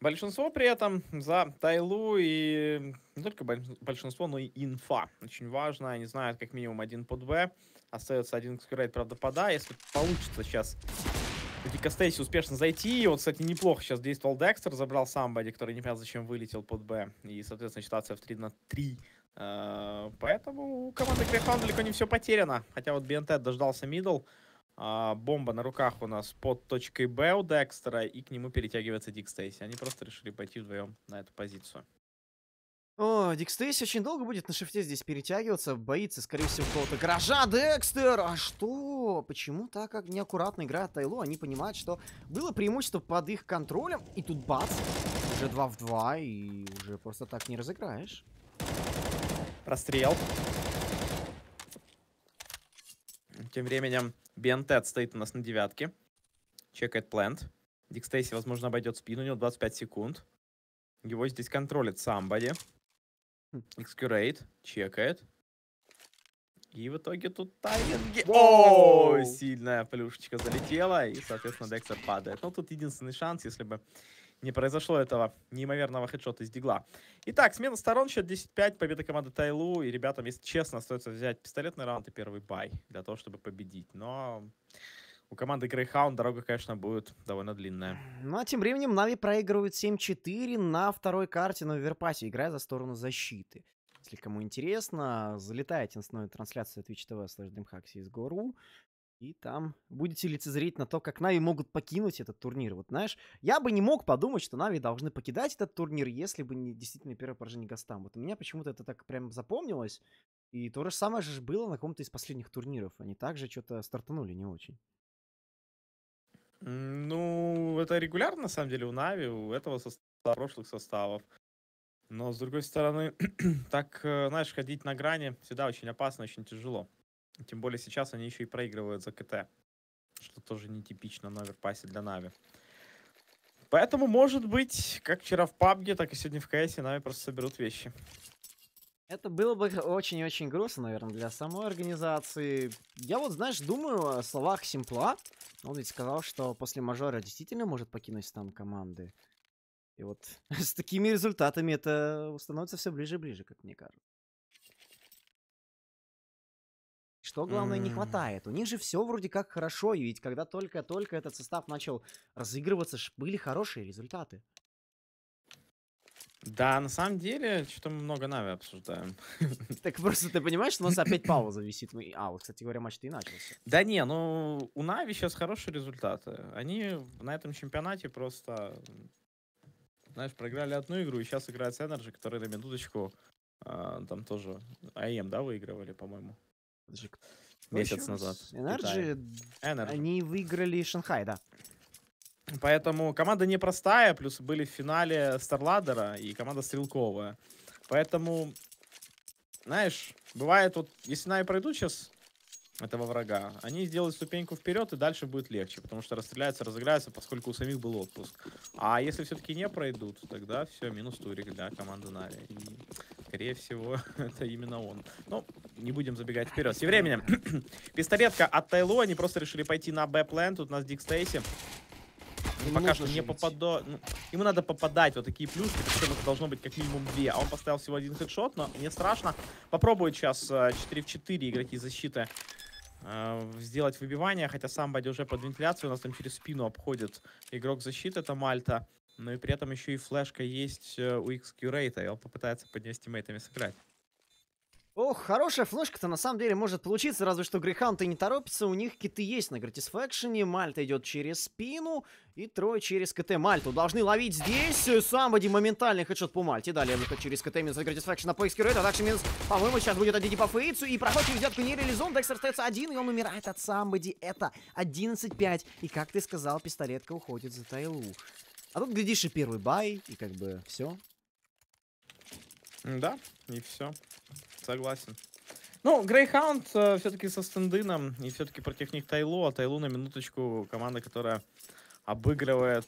Большинство при этом за TyLoo, и не только большинство, но и инфа. Очень важно, они знают как минимум один по Б. Остается один xccurate, правда, пода. Если получится сейчас DickStacy успешно зайти. И вот, кстати, неплохо сейчас действовал Декстер. Забрал Somebody, который не понял, зачем вылетел под Б. И, соответственно, ситуация в 3 на 3. Поэтому у команды Grayhound далеко не все потеряно. Хотя вот BnTeT дождался мидл. Бомба на руках у нас под точкой Б у Декстера, и к нему перетягивается DickStacy. Они просто решили пойти вдвоем на эту позицию. О, DickStacy очень долго будет на шифте здесь перетягиваться. Боится, скорее всего, какого-то гаража Декстер. А что? Почему так как неаккуратно играет TyLoo? Они понимают, что было преимущество под их контролем. И тут бац, уже 2 в 2, и уже просто так не разыграешь. Расстрел. Тем временем BnTeT стоит у нас на 9. Чекает плент. DickStacy, возможно, обойдет спину. У него 25 секунд. Его здесь контролит Somebody. xccurate чекает. И в итоге тут тайминги. О, сильная плюшечка залетела. И, соответственно, Декстер падает. Но тут единственный шанс, если бы не произошло этого неимоверного хедшота из дигла. Итак, смена сторон, счет 10-5, победа команды TyLoo. И ребятам, если честно, остается взять пистолетный раунд и первый бай для того, чтобы победить. Но у команды Grayhound дорога, конечно, будет довольно длинная. Ну а тем временем Na'Vi проигрывают 7-4 на второй карте на Overpass, играя за сторону защиты. Если кому интересно, залетайте на трансляцию Twitch.tv/DreamHack CSGO.ru. И там будете лицезреть на то, как Na'Vi могут покинуть этот турнир. Вот знаешь, я бы не мог подумать, что Na'Vi должны покидать этот турнир, если бы не действительно первое поражение Гостам. Вот у меня почему-то это так прям запомнилось. И то же самое же было на каком-то из последних турниров. Они также что-то стартанули не очень. Ну, это регулярно, на самом деле, у Na'Vi, у этого состава, прошлых составов. Но, с другой стороны, так, знаешь, ходить на грани всегда очень опасно, очень тяжело. Тем более сейчас они еще и проигрывают за КТ, что тоже нетипично на Overpass для Na'Vi. Поэтому, может быть, как вчера в PUBG, так и сегодня в CS Na'Vi просто соберут вещи. Это было бы очень-очень грустно, наверное, для самой организации. Я вот, знаешь, думаю о словах s1mple. Он ведь сказал, что после мажора действительно может покинуть там команды. И вот с такими результатами это становится все ближе и ближе, как мне кажется. Что, главное, не хватает. У них же все вроде как хорошо. И ведь когда только-только этот состав начал разыгрываться, были хорошие результаты. Да, на самом деле, что-то мы много Na'Vi обсуждаем. Так просто ты понимаешь, что у нас опять пауза висит. А, вот, кстати говоря, матч-то и начался. Да не, ну у Na'Vi сейчас хорошие результаты. Они на этом чемпионате просто, знаешь, проиграли одну игру, и сейчас играют с NRG, которые на минуточку там тоже АМ, да, выигрывали, по-моему. Месяц назад. NRG. Они выиграли Шанхай, да. Поэтому команда непростая, плюс были в финале Старладера и команда стрелковая. Поэтому, знаешь, бывает, вот если Na'Vi пройдут сейчас этого врага, они сделают ступеньку вперед, и дальше будет легче, потому что расстреляются, разыграются, поскольку у самих был отпуск. А если все-таки не пройдут, тогда все, минус турик для команды Na'Vi. И, скорее всего, это именно он. Но не будем забегать вперед. Тем временем, пистолетка от TyLoo, они просто решили пойти на Б-план, тут у нас DickStacy. Пока что не попадает. Ему надо попадать. Вот такие плюшки. Причем это должно быть как минимум 2. А он поставил всего 1 хедшот, но не страшно. Попробует сейчас 4 в 4 игроки защиты сделать выбивание. Хотя Somebody уже под вентиляцию. У нас там через спину обходит игрок защиты. Это Malta. Но и при этом еще и флешка есть у xccurate. И он попытается под нее с тиммейтами сыграть. Ох, хорошая флешка-то на самом деле может получиться, разве что Grayhound и не торопится. У них киты есть на Gratisfaction. Malta идет через спину. И трое через КТ. Malta должны ловить здесь. Somebody моментальный хедшот по Malta. Далее у них через КТ минус Gratisfaction по xccurate. А также минус, по-моему, сейчас будет от DD по Fates. И проход через взятку не реализован. Dexter остается один, и он умирает от Somebody. Это 11-5. И как ты сказал, пистолетка уходит за TyLoo. А тут, глядишь, и первый бай. И как бы все. Да, и все. Согласен. Ну, Grayhound все-таки со стендыном, и все-таки против них TyLoo, а TyLoo на минуточку команда, которая обыгрывает,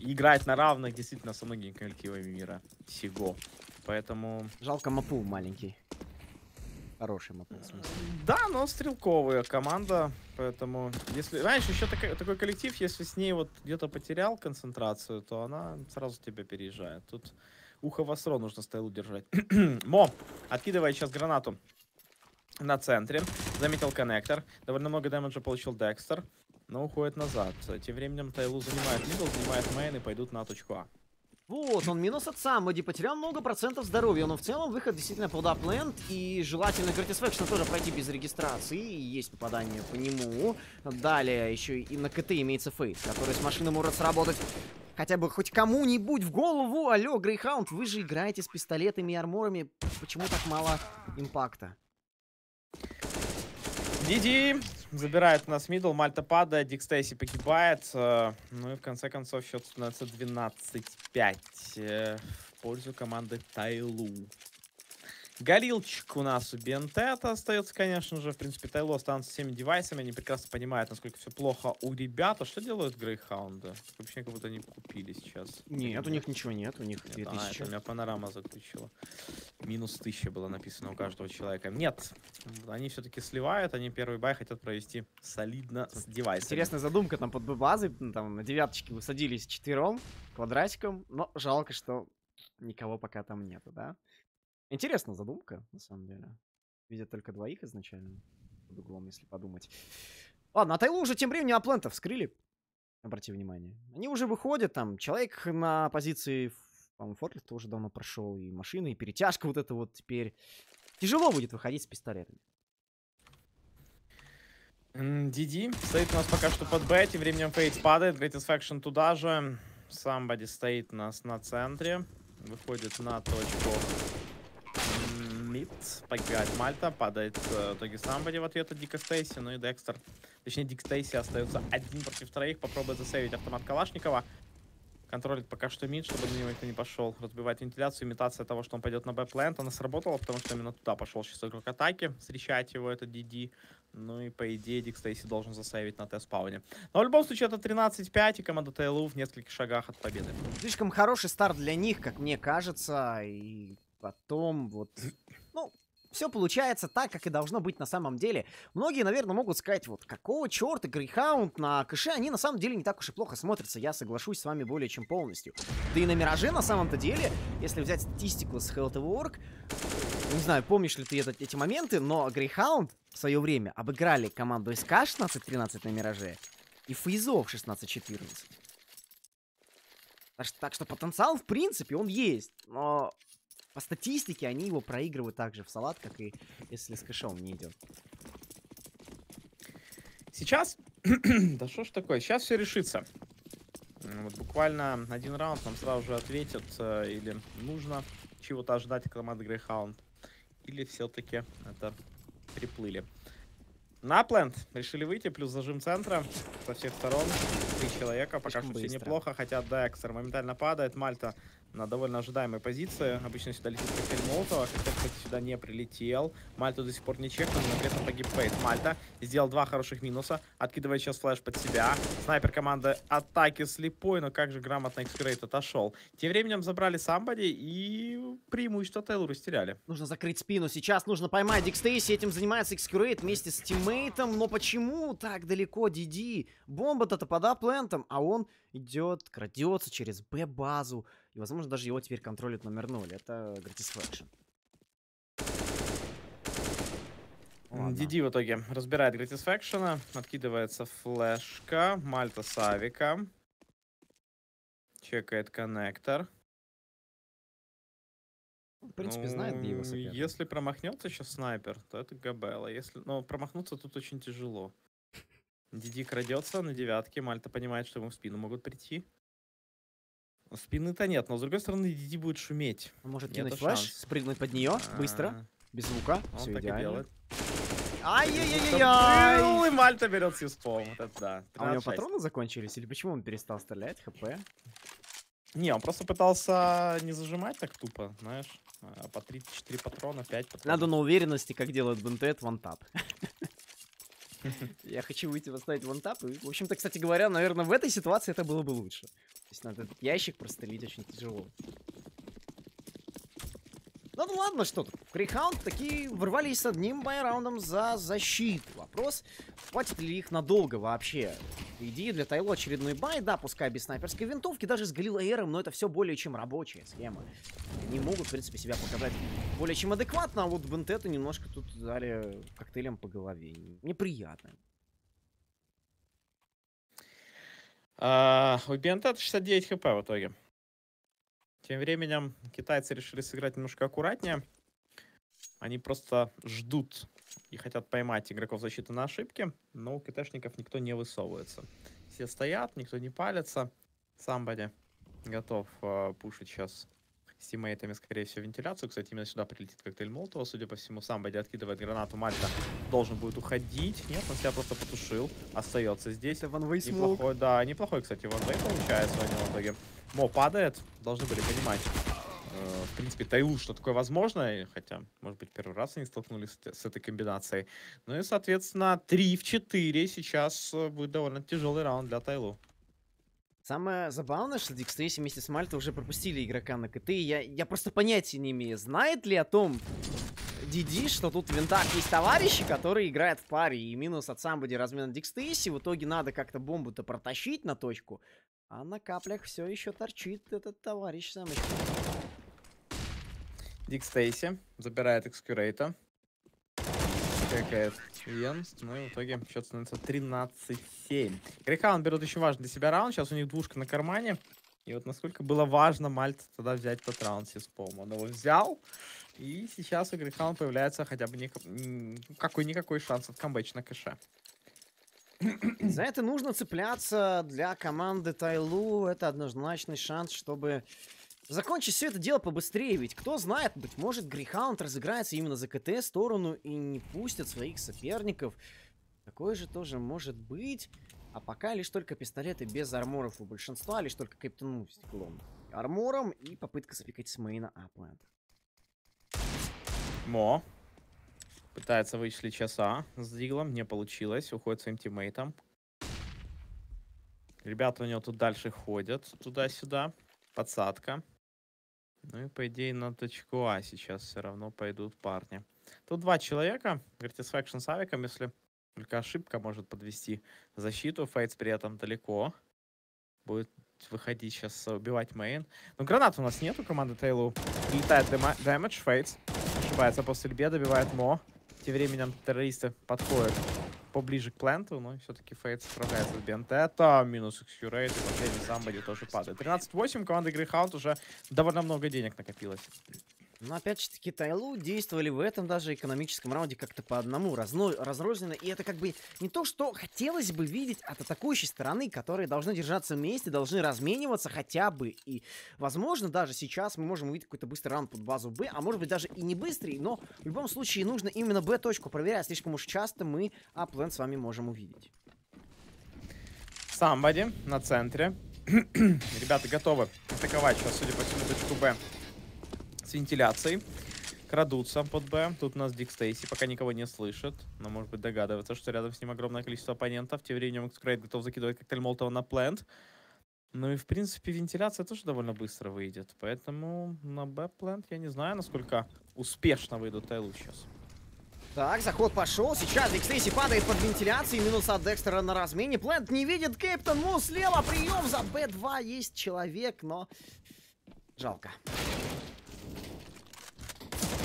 играет на равных действительно со многими коллективами мира сего. Поэтому... Жалко мапу маленький. Хороший мапу, в смысле. Да, но стрелковая команда, поэтому... Если, знаешь, еще такой коллектив, если с ней вот где-то потерял концентрацию, то она сразу тебя переезжает. Тут... Ухо востро нужно TyLoo держать. Мо откидывает сейчас гранату на центре. Заметил коннектор. Довольно много дэмэджа получил Декстер. Но уходит назад. Тем временем TyLoo занимает мидл, занимает мейн и пойдут на точку А. Вот, он минус от Somebody, потерял много процентов здоровья, но в целом выход действительно под Upland, и желательно Gratisfaction тоже пройти без регистрации, и есть попадание по нему. Далее еще и на КТ имеется Fates, который с машины может сработать хотя бы хоть кому-нибудь в голову. Алло, Grayhound, вы же играете с пистолетами и арморами, почему так мало импакта? DD забирает у нас мидл, Malta падает, DickStacy погибает. Ну и в конце концов счет становится 12-5 в пользу команды TyLoo. Горилчик у нас у BnTeT остается, конечно же. В принципе, TyLoo останутся с 7 девайсами. Они прекрасно понимают, насколько все плохо у ребят. А что делают Grayhound? Вообще как будто они купили сейчас. Нет, у них ничего нет. У них 2000. А, у меня панорама заключила. Минус 1000 было написано у каждого человека. Нет. Они все-таки сливают. Они первый бай хотят провести солидно с девайсами. Интересная задумка там под базой. Там на девяточке высадились четвером квадратиком. Но жалко, что никого пока там нету, да? Интересная задумка, на самом деле. Видят только двоих изначально. Под углом, если подумать. Ладно, а TyLoo уже тем временем Аплентов вскрыли. Обрати внимание. Они уже выходят, там, человек на позиции, по-моему, Фортлифт уже давно прошел, и машина, и перетяжка вот эта вот теперь. Тяжело будет выходить с пистолетами. DD стоит у нас пока что под Б, тем временем Fates падает, Gratisfaction туда же. Somebody стоит у нас на центре, выходит на точку мид, погибает Malta, падает в итоге Somebody в ответ от DickStacy, ну и Dexter, точнее DickStacy остается один против троих, попробует засейвить автомат Калашникова. Контролит пока что мид, чтобы на него никто не пошел. Разбивает вентиляцию, имитация того, что он пойдет на Б-плент. Она сработала, потому что именно туда пошел сейчас игрок атаки. Встречать его, это DD. Ну и по идее DickStacy должен засейвить на Т-спауне. Но в любом случае это 13-5 и команда TyLoo в нескольких шагах от победы. Слишком хороший старт для них, как мне кажется. И потом вот... Ну... Все получается так, как и должно быть на самом деле. Многие, наверное, могут сказать, вот какого черта Грейхаунд на кэше, они на самом деле не так уж и плохо смотрятся. Я соглашусь с вами более чем полностью. Да и на Мираже на самом-то деле, если взять статистику с Health.org, не знаю, помнишь ли ты эти моменты, но Грейхаунд в свое время обыграли команду СК 16-13 на Мираже и Фейзов 16-14. Так что потенциал, в принципе, он есть, но... По статистике они его проигрывают также в салат, как и если с кэшом не идет. Сейчас... да что ж такое, сейчас все решится. Вот буквально один раунд нам сразу же ответят, или нужно чего-то ожидать от команды Greyhound, или все-таки это приплыли. На плент решили выйти, плюс зажим центра со всех сторон. Три человека, пока что все неплохо, хотя Декстер моментально падает, Malta на довольно ожидаемой позиции. Обычно сюда летит коктейль Молотова, хотя, кстати, сюда не прилетел. Malta до сих пор не чекнул, но при этом погиб Фейт. Malta сделал два хороших минуса, откидывая сейчас флэш под себя. Снайпер команды атаки слепой, но как же грамотно xccurate отошел. Тем временем забрали Somebody и преимущество TyLoo растеряли. Нужно закрыть спину сейчас, нужно поймать DickStacy, этим занимается xccurate вместе с тиммейтом. Но почему так далеко DD? Бомба-то под аплентом, а он идет, крадется через Б-базу. И, возможно, даже его теперь контролит номер 0. Это Gratisfaction. DD в итоге разбирает Gratisfaction. Откидывается флешка. Malta с авика. Чекает коннектор. В принципе, ну, знает, где его соперник. Если промахнется сейчас снайпер, то это Габелла. Если... Но промахнуться тут очень тяжело. DD крадется на девятке. Malta понимает, что ему в спину могут прийти. Спины-то нет, но с другой стороны DD будет шуметь. Может кинуть флэш, спрыгнуть под нее быстро, без звука. Он так и делает. Ай-яй-яй-яй! И Malta берет сиспом. А у него патроны закончились? Или почему он перестал стрелять? ХП? Не, он просто пытался не зажимать так тупо, знаешь. По 34 патрона, 5 патронов. Надо на уверенности, как делает BnTeT, вантап. Я хочу выйти поставить вантап. В общем-то, кстати говоря, наверное, в этой ситуации это было бы лучше. То есть надо этот ящик прострелить очень тяжело. Ну ладно, что тут. Greyhound такие ворвались с одним байраундом за защиту. Вопрос, хватит ли их надолго вообще. Иди для TyLoo очередной бай, да, пускай без снайперской винтовки, даже с Галилеером, но это все более чем рабочая схема. Они могут, в принципе, себя показать более чем адекватно, а вот BnTeT немножко тут дали коктейлем по голове. Неприятно. У BnTeT 69 хп в итоге. Тем временем китайцы решили сыграть немножко аккуратнее. Они просто ждут и хотят поймать игроков защиты на ошибки, но у китайшников никто не высовывается. Все стоят, никто не палится. Somebody готов пушить сейчас с тиммейтами, скорее всего, вентиляцию. Кстати, именно сюда прилетит коктейль Молотова. Судя по всему, Somebody откидывает гранату. Malta должен будет уходить. Нет, он себя просто потушил. Остается здесь. Неплохой, да, неплохой, кстати, ванвей получается у него в итоге. Мо падает. Должны были понимать, в принципе, TyLoo, что такое возможно. Хотя, может быть, первый раз они столкнулись с этой комбинацией. Ну и, соответственно, 3 в 4 сейчас будет довольно тяжелый раунд для TyLoo. Самое забавное, что DickStacy вместе с Malta уже пропустили игрока на КТ. Я просто понятия не имею, знает ли о том DD, что тут в винтах есть товарищи, которые играют в паре. И минус от Somebody размена DickStacy. В итоге надо как-то бомбу-то протащить на точку. А на каплях все еще торчит этот товарищ самый. DickStacy забирает xccurate. Какая-то Венс. Ну и в итоге счет становится 13-7. Greyhound берет очень важный для себя раунд. Сейчас у них двушка на кармане. И вот насколько было важно Malta тогда взять тот раунд с Помом. Он его взял. И сейчас у Greyhound появляется хотя бы какой-никакой шанс от камбэч на кэше. За это нужно цепляться. Для команды TyLoo это однозначный шанс, чтобы закончить все это дело побыстрее. Ведь кто знает, быть может, Grayhound разыграется именно за КТ сторону и не пустят своих соперников. Такое же тоже может быть. А пока лишь только пистолеты без арморов у большинства, лишь только каптану стеклом армором и попытка спикать с мейна Upland. Мо пытается вычислить часа с диглом, не получилось, уходит своим тиммейтом. Ребята у него тут дальше ходят, туда-сюда, подсадка. Ну и по идее на точку А сейчас все равно пойдут парни. Тут два человека, Gratisfaction с авиком, если только ошибка может подвести защиту, Fates при этом далеко. Будет выходить сейчас, убивать мейн. Но гранат у нас нет у команды TyLoo. Летает damage, Fates ошибается после льбе, добивает Мо. Тем временем террористы подходят поближе к пленту, но все-таки Fates справляется с BnTeT. Минус xccurate, и последний Somebody тоже падает. 13-8, команда Grayhound уже довольно много денег накопилось. Но опять же таки TyLoo действовали в этом даже экономическом раунде как-то по одному, разрозненно. И это как бы не то, что хотелось бы видеть от атакующей стороны, которые должны держаться вместе, должны размениваться хотя бы. И возможно даже сейчас мы можем увидеть какой-то быстрый раунд под базу Б, а может быть даже и не быстрый. Но в любом случае нужно именно Б-точку проверять, слишком уж часто мы Upland с вами можем увидеть. Somebody на центре. Ребята готовы атаковать сейчас, судя по всему, точку Б. С вентиляцией. Крадутся под Б. Тут у нас DickStacy пока никого не слышит. Но может быть догадывается, что рядом с ним огромное количество оппонентов. Тем временем xccurate готов закидывать коктейль Молотова на плент. Ну и в принципе вентиляция тоже довольно быстро выйдет. Поэтому на Б плент я не знаю, насколько успешно выйдут TyLoo сейчас. Так, заход пошел. Сейчас DickStacy падает под вентиляцией. Минус от Декстера на размене. Плент не видит. Кэптон Му слева. Прием за Б2. Есть человек, но жалко.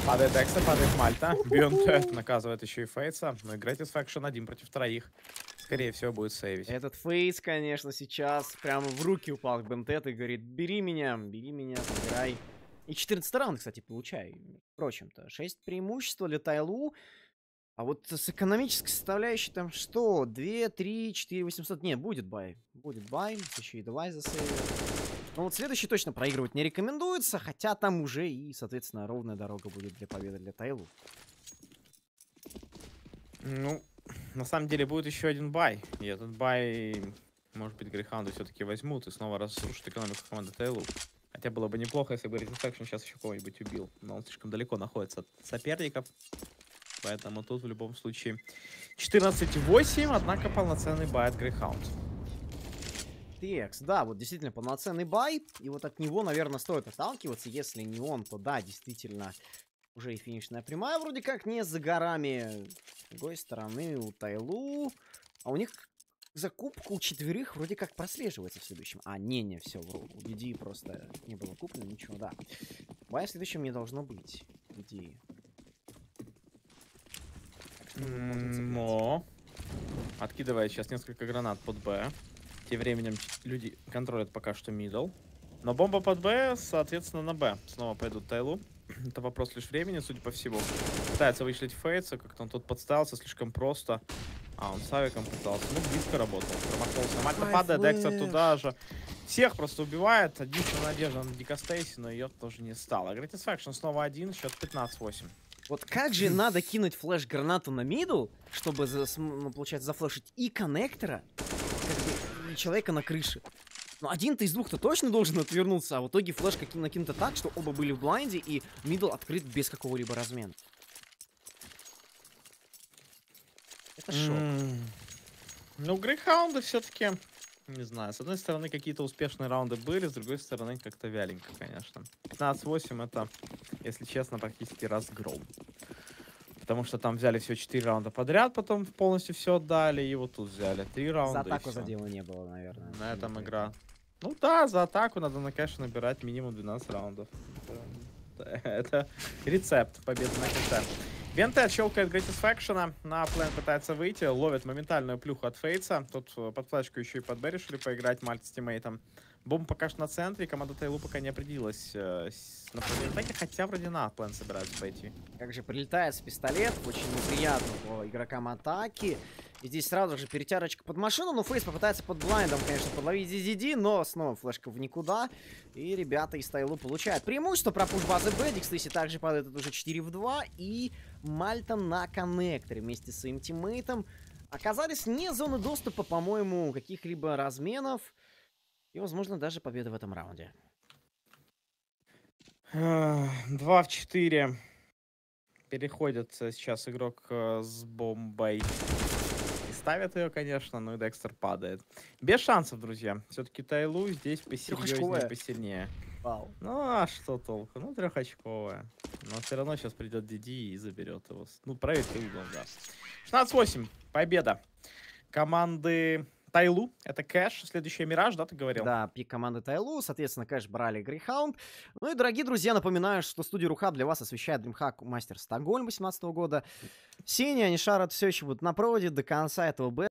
Падает Декстер, падает Malta. BnTeT наказывает еще и Фейтса. Но и Gratisfaction 1 против 2. Скорее всего, будет сейвить. Этот Фейтс, конечно, сейчас прямо в руки упал к BnTeT и говорит: бери меня, забирай. И 14 раунд, кстати, получай. Впрочем-то, 6 преимущества для TyLoo. А вот с экономической составляющей там что? 2, 3, 4, 800. Не, будет бай. Будет бай. Еще и давай засейвим. Но вот следующий точно проигрывать не рекомендуется, хотя там уже и, соответственно, ровная дорога будет для победы для TyLoo. Ну, на самом деле будет еще один бай. И этот бай, может быть, Grayhound все-таки возьмут и снова разрушат экономику команды TyLoo. Хотя было бы неплохо, если бы Gratisfaction сейчас еще кого-нибудь убил. Но он слишком далеко находится от соперников. Поэтому тут в любом случае 14-8, однако полноценный бай от Grayhound. Да, вот действительно полноценный бай, и вот от него, наверное, стоит отталкиваться. Если не он, то да, действительно, уже и финишная прямая вроде как не за горами. С другой стороны, у TyLoo, а у них закупка у 4 вроде как прослеживается в следующем. А, не, все, у DD просто не было куплено, ничего, да. Бая в следующем не должно быть, DD. Но откидывает сейчас несколько гранат под Б. Тем временем люди контролят пока что мидл. Но бомба под Б, соответственно, на Б. Снова пойдут TyLoo. Это вопрос лишь времени, судя по всему. Пытается вычислить Фейтса, как-то он тут подставился слишком просто. А, он с авиком пытался. Ну, близко работал. Промахнулся. Malta падает, Декстер туда же. Всех просто убивает. Единственная надежда на DickStacy, но ее тоже не стало. Gratisfaction снова один, счет 15-8. Вот как же надо кинуть флеш-гранату на мидл, чтобы, получается, зафлешить и коннектора, человека на крыше. Но один-то из двух-то точно должен отвернуться, а в итоге флешка накинута так, что оба были в блайнде, и мидл открыт без какого-либо размена. Это шок. Ну, Grayhound все-таки, не знаю, с одной стороны какие-то успешные раунды были, с другой стороны как-то вяленько, конечно. 15-8 это, если честно, практически разгром. Потому что там взяли все 4 раунда подряд, потом полностью все отдали, и вот тут взяли 3 раунда. За атаку задела не было, наверное. На этом игра. Ну да, за атаку надо, конечно, набирать минимум 12 раундов. Это рецепт победы на КТ. BnTeT щелкает Gratisfaction, на плен пытается выйти, ловит моментальную плюху от Фейтса. Тут под флешку еще и под Б решили поиграть Malta с тиммейтом. Бомба пока что на центре, команда TyLoo пока не определилась на атаке, хотя вроде на план собираются пойти. Как же прилетает с пистолет, очень неприятно по игрокам атаки. И здесь сразу же перетярочка под машину. Но Фейс попытается под блайндом, конечно, подловить DD. Но снова флешка в никуда. И ребята из TyLoo получают преимущество. Пропуш базы Б. DickStacy также падает уже 4 в 2. И Malta на коннекторе вместе с своим тиммейтом. Оказались не зоны доступа, по-моему, каких-либо разменов. И, возможно, даже победа в этом раунде. 2 в 4. Переходит сейчас игрок с бомбой. И ставят ее, конечно, но и Декстер падает. Без шансов, друзья. Все-таки TyLoo здесь посерьезнее, посильнее. Вау. Ну, а что толку? Ну, 3-очковая. Но все равно сейчас придет DD и заберет его. Ну, правит и углом, да. 16-8. Победа команды TyLoo. Это кэш. Следующая Мираж, да, ты говорил? Да, пик команды TyLoo. Соответственно, кэш брали Grayhound. Ну и, дорогие друзья, напоминаю, что студию RuHub для вас освещает DreamHack Masters Stockholm 2018 года. Сеня, Anishared все еще будут на проводе до конца этого бета.